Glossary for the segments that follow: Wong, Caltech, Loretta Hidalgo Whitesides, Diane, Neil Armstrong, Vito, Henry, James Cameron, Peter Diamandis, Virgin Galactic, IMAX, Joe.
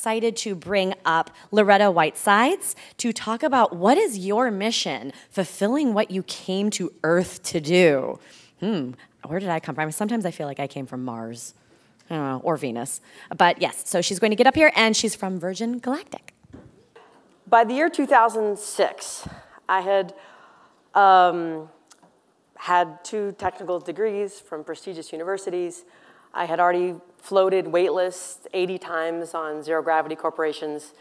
excited to bring up Loretta Whitesides to talk about what is your mission, fulfilling what you came to Earth to do. Where did I come from? Sometimes I feel like I came from Mars, I don't know, or Venus. But yes, so she's going to get up here, and she's from Virgin Galactic. By the year 2006, I had had 2 technical degrees from prestigious universities. I had already floated waitlist 80 times on Zero Gravity Corporation's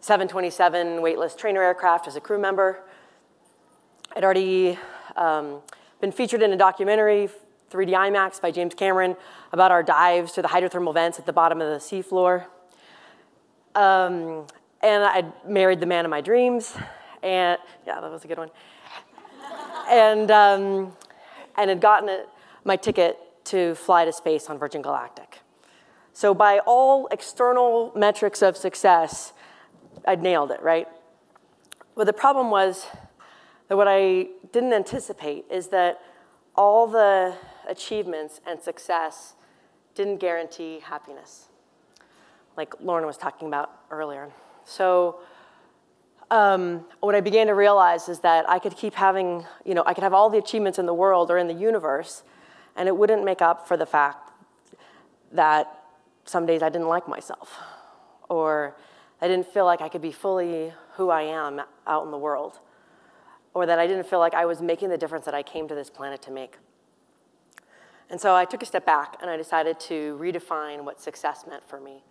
727 waitlist trainer aircraft as a crew member. I'd already been featured in a documentary, 3D IMAX by James Cameron, about our dives to the hydrothermal vents at the bottom of the seafloor. And I married the man of my dreams. And yeah, that was a good one. And had gotten my ticket to fly to space on Virgin Galactic. So by all external metrics of success, I'd nailed it, right? But the problem was that what I didn't anticipate is that all the achievements and success didn't guarantee happiness, like Lauren was talking about earlier. So what I began to realize is that I could keep having, I could have all the achievements in the world or in the universe, and it wouldn't make up for the fact that some days I didn't like myself, or I didn't feel like I could be fully who I am out in the world, or that I didn't feel like I was making the difference that I came to this planet to make. And so I took a step back, and I decided to redefine what success meant for me.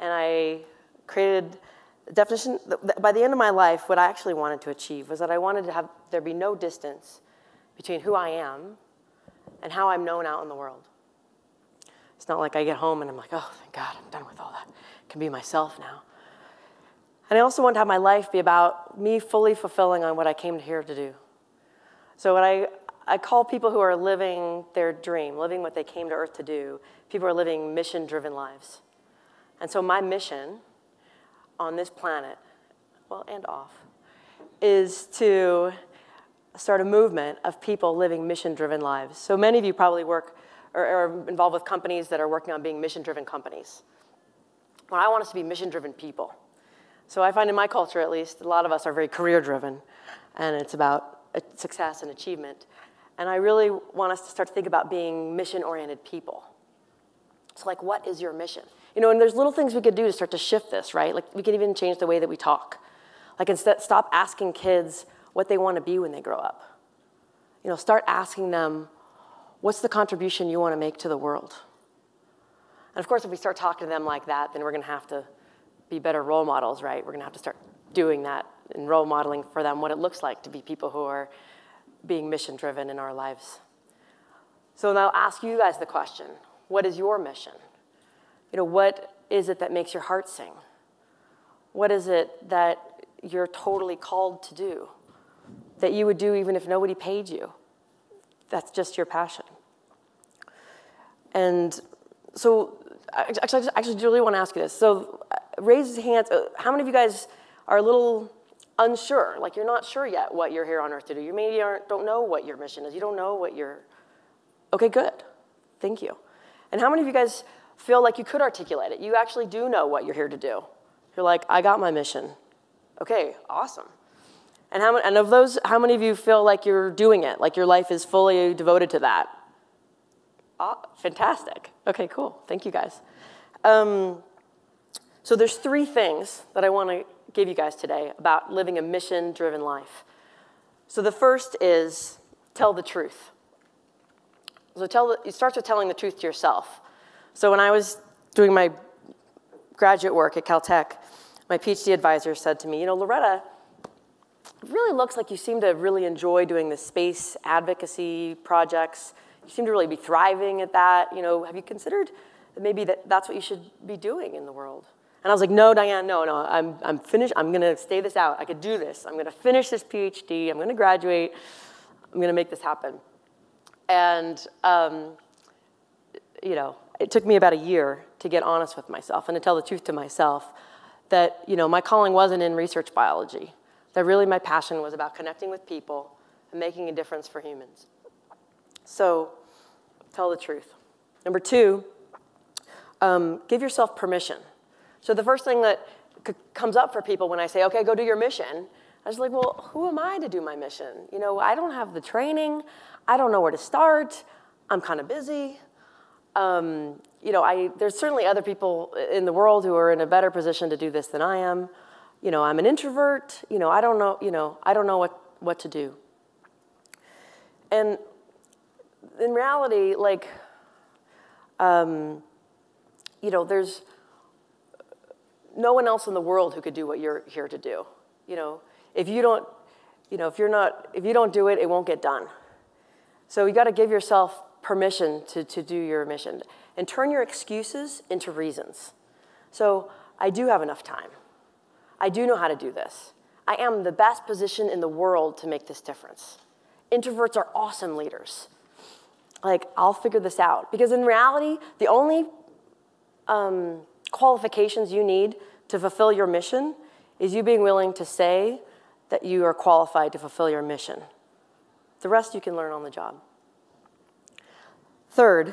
And I created a definition. By the end of my life, what I actually wanted to achieve was that I wanted to have there be no distance between who I am and how I'm known out in the world. It's not like I get home and I'm like, oh, thank God, I'm done with all that. I can be myself now. And I also wanted to have my life be about me fully fulfilling on what I came here to do. So what I call people who are living their dream, living what they came to Earth to do, people who are living mission-driven lives. And so my mission on this planet, well, and off, is to start a movement of people living mission-driven lives. So many of you probably work or are involved with companies that are working on being mission-driven companies. Well, I want us to be mission-driven people. So I find in my culture, at least, a lot of us are very career-driven, and it's about success and achievement. And I really want us to start to think about being mission-oriented people. So like, what is your mission? And there's little things we could do to start to shift this, right? Like, we could even change the way that we talk. Like, instead, stop asking kids what they want to be when they grow up. Start asking them, what's the contribution you want to make to the world? And of course, if we start talking to them like that, then we're going to have to be better role models, right? We're going to have to start doing that and role modeling for them what it looks like to be people who are being mission-driven in our lives. So now I'll ask you guys the question, what is your mission? What is it that makes your heart sing? What is it that you're totally called to do, that you would do even if nobody paid you? That's just your passion. And so I actually really want to ask you this. So raise your hands. How many of you guys are a little unsure? Like, you're not sure yet what you're here on Earth to do. You maybe don't know what your mission is. You don't know what your... OK, good. Thank you. And how many of you guys feel like you could articulate it? You actually do know what you're here to do. You're like, I got my mission. OK, awesome. And, of those, how many of you feel like you're doing it, like your life is fully devoted to that? Ah, fantastic. OK, cool. Thank you, guys. So there's 3 things that I want to give you guys today about living a mission-driven life. So the first is tell the truth. So it starts with telling the truth to yourself. So when I was doing my graduate work at Caltech, my PhD advisor said to me, Loretta, it really looks like you seem to really enjoy doing the space advocacy projects. You seem to really be thriving at that. Have you considered that maybe that's what you should be doing in the world? And I was like, no, Diane, no, I'm finished. I'm going to stay this out. I could do this. I'm going to finish this PhD. I'm going to graduate. I'm going to make this happen. And it took me about a year to get honest with myself and to tell the truth to myself that my calling wasn't in research biology. That really my passion was about connecting with people and making a difference for humans. So tell the truth. Number 2, give yourself permission. So the first thing that comes up for people when I say, okay, go do your mission, I was like, well, who am I to do my mission? You know, I don't have the training. I don't know where to start. I'm kind of busy. You know, there's certainly other people in the world who are in a better position to do this than I am. You know, I'm an introvert. You know, I don't know what to do. And in reality, like, you know, there's no one else in the world who could do what you're here to do. You know, if you don't do it, it won't get done. So you got to give yourself permission to do your mission and turn your excuses into reasons. So I do have enough time. I do know how to do this. I am the best position in the world to make this difference. Introverts are awesome leaders. Like, I'll figure this out. Because in reality, the only qualifications you need to fulfill your mission is you being willing to say that you are qualified to fulfill your mission. The rest you can learn on the job. Third,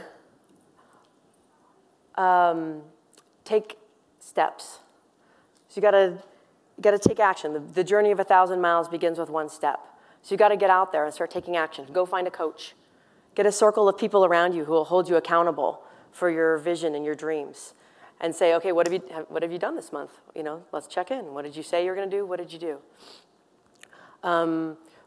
take steps. So you gotta take action. The journey of 1,000 miles begins with one step. So you gotta get out there and start taking action. Go find a coach. Get a circle of people around you who will hold you accountable for your vision and your dreams. And say, okay, what have you done this month? You know, let's check in. What did you say you're gonna do? What did you do?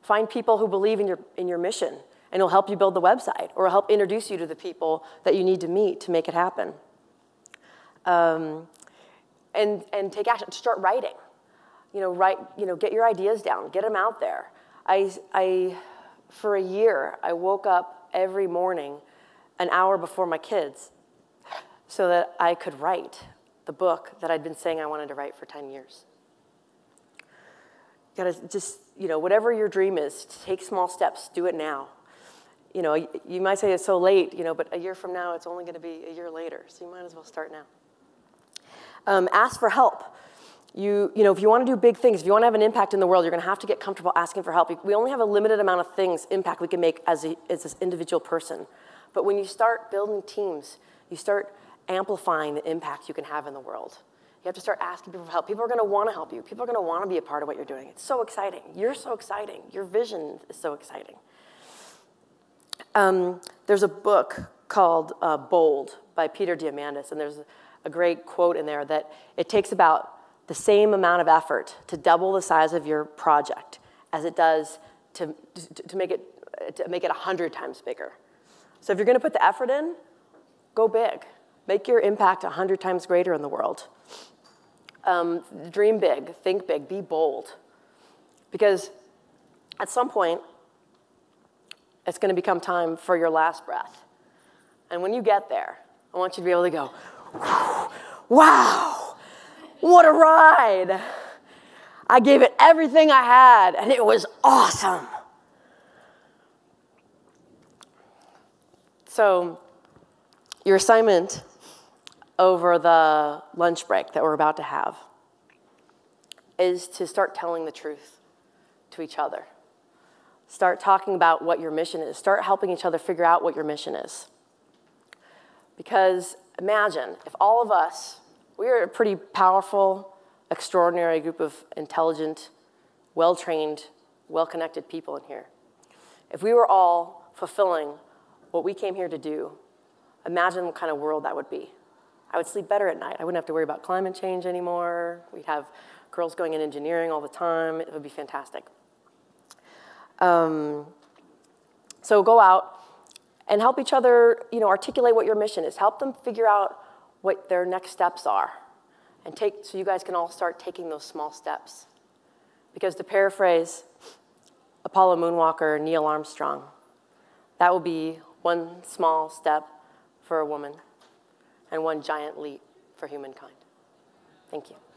Find people who believe in your mission, and it'll help you build the website, or help introduce you to the people that you need to meet to make it happen. And take action. Start writing. You know, get your ideas down. Get them out there. For a year, I woke up every morning an hour before my kids so that I could write the book that I'd been saying I wanted to write for 10 years. You gotta just, you know, whatever your dream is, take small steps, do it now. You know, you might say it's so late, you know, but a year from now, it's only gonna be a year later, so you might as well start now. Ask for help. You know, if you wanna do big things, if you wanna have an impact in the world, you're gonna have to get comfortable asking for help. We only have a limited amount of impact we can make as an individual person. But when you start building teams, you start amplifying the impact you can have in the world. You have to start asking people for help. People are gonna wanna help you. People are gonna wanna be a part of what you're doing. It's so exciting. You're so exciting. Your vision is so exciting. There's a book called Bold by Peter Diamandis, and there's a great quote in there that it takes about the same amount of effort to double the size of your project as it does to make it 100 times bigger. So if you're gonna put the effort in, go big. Make your impact 100 times greater in the world. Dream big, think big, be bold. Because at some point, it's gonna become time for your last breath. And when you get there, I want you to be able to go, wow, what a ride. I gave it everything I had, and it was awesome. So your assignment over the lunch break that we're about to have is to start telling the truth to each other. Start talking about what your mission is. Start helping each other figure out what your mission is. Because imagine if all of us, we are a pretty powerful, extraordinary group of intelligent, well-trained, well-connected people in here. If we were all fulfilling what we came here to do, imagine what kind of world that would be. I would sleep better at night. I wouldn't have to worry about climate change anymore. We'd have girls going in engineering all the time. It would be fantastic. So go out and help each other, you know, articulate what your mission is. Help them figure out what their next steps are. And so you guys can all start taking those small steps. Because to paraphrase Apollo moonwalker Neil Armstrong, that will be one small step for a woman, and one giant leap for humankind. Thank you.